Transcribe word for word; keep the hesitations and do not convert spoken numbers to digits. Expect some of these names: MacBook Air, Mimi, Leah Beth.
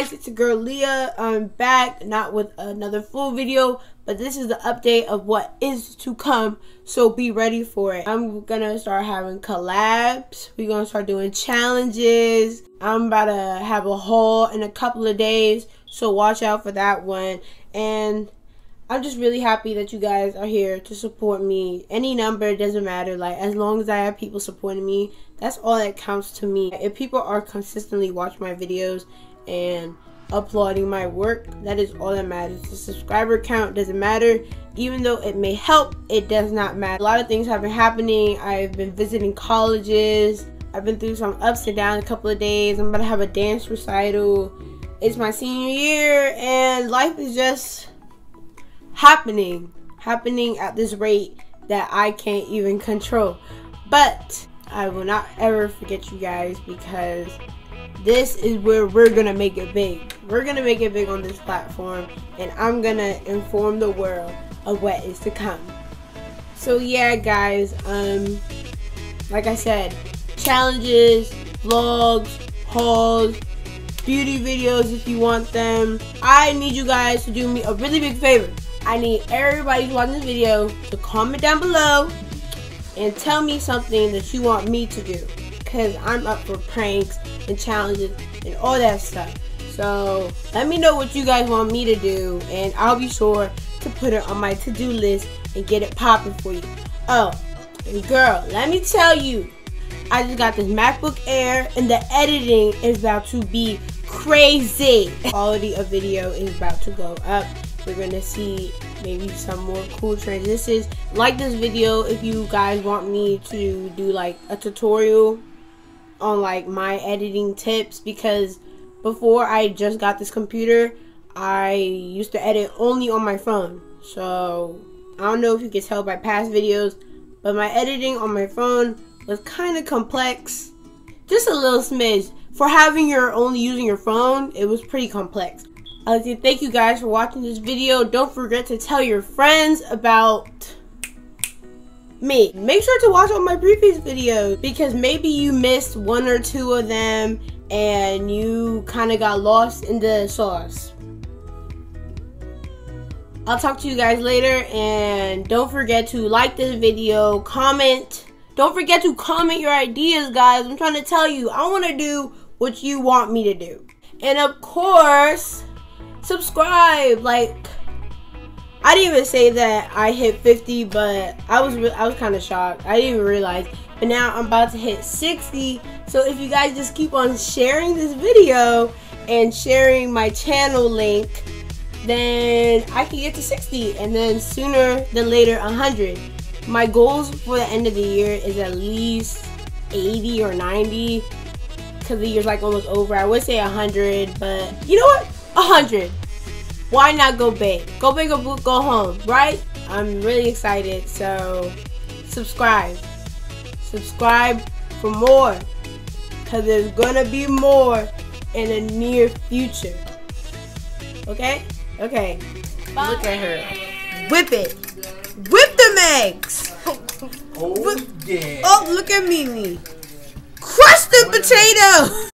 guys, it's your girl Leah. I'm back, not with another full video, but this is the update of what is to come, so be ready for it. I'm gonna start having collabs. We're gonna start doing challenges. I'm about to have a haul in a couple of days, so watch out for that one. And I'm just really happy that you guys are here to support me. Any number, it doesn't matter. Like, as long as I have people supporting me, that's all that counts to me. If people are consistently watching my videos and applauding my work, that is all that matters. The subscriber count doesn't matter. Even though it may help, it does not matter. A lot of things have been happening. I've been visiting colleges. I've been through some ups and downs a couple of days. I'm about to have a dance recital. It's my senior year, and life is just happening happening at this rate that I can't even control. But I will not ever forget you guys, because this is where we're gonna make it big. We're gonna make it big on this platform, and I'm gonna inform the world of what is to come. So yeah guys, um like I said, challenges, vlogs, hauls, beauty videos if you want them. I need you guys to do me a really big favor. I need everybody who's watching this video to comment down below and tell me something that you want me to do, because I'm up for pranks and challenges and all that stuff. So let me know what you guys want me to do, and I'll be sure to put it on my to-do list and get it popping for you. Oh, and girl, let me tell you, I just got this MacBook Air, and the editing is about to be crazy. Quality of video is about to go up. We're gonna see maybe some more cool transitions. Like this video if you guys want me to do like a tutorial on like my editing tips, because before I just got this computer, I used to edit only on my phone. So I don't know if you can tell by past videos, but my editing on my phone was kind of complex, just a little smidge. For having your only using your phone, it was pretty complex. I like to thank you guys for watching this video. Don't forget to tell your friends about me. Make sure to watch all my previous videos, because maybe you missed one or two of them and you kind of got lost in the sauce. I'll talk to you guys later, and don't forget to like this video, comment. Don't forget to comment your ideas, guys. I'm trying to tell you, I want to do what you want me to do. And of course, subscribe. Like, I didn't even say that I hit fifty, but I was I was kind of shocked. I didn't even realize, but now I'm about to hit sixty. So if you guys just keep on sharing this video and sharing my channel link, then I can get to sixty, and then sooner than later one hundred. My goals for the end of the year is at least eighty or ninety, because the year's like almost over. I would say one hundred, but you know what? one hundred. Why not go big? Go big or go home, right? I'm really excited, so subscribe. Subscribe for more, because there's going to be more in the near future. Okay? Okay. Bye. Look at her. Whip it. Whip the eggs. Oh, yeah. Oh, look at Mimi. Crush the potato.